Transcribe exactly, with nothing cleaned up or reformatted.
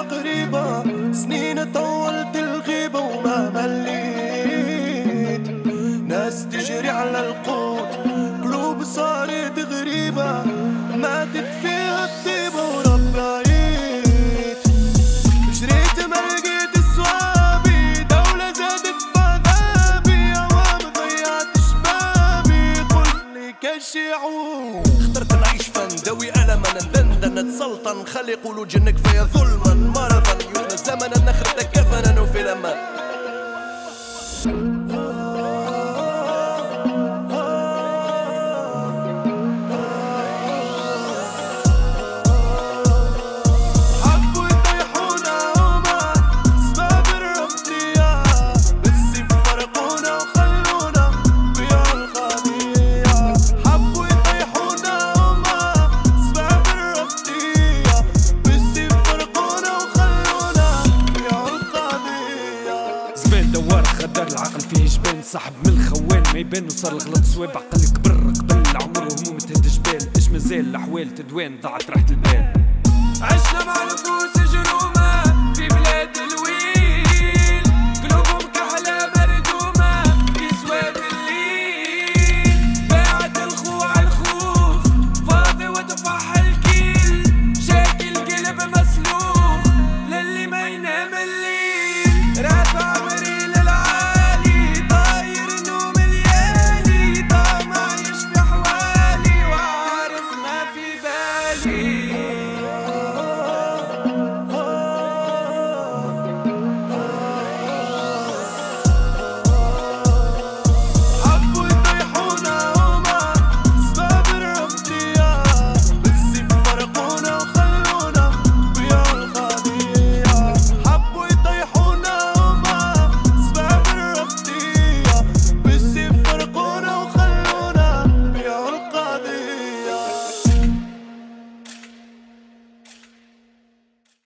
الغيبة قريبة، سنين طولت الغيبة وما مليت، ناس تجري على القوت، قلوب صارت غريبة ماتت فيها الطيبة وربنا اخترت نعيش فندوي ألما ندندن نتسلطن خلي يقولوا جنك فيا ظلما مرضا يفنى زمنا نخرج كفنا وفي لما حبوا يطيحونا هما سباب الرملية بالسيف فرقونا وخلونا بيا الخطية حبوا دوار خدار العقل فيه جبان صاحب من الخوان ما يبان وصار الغلط صواب عقل كبر قبل العمر وهموم تهد جبال اش مازال الاحوال تدوان ضاعت راحة البال عشنا مع الفلوس جرومة.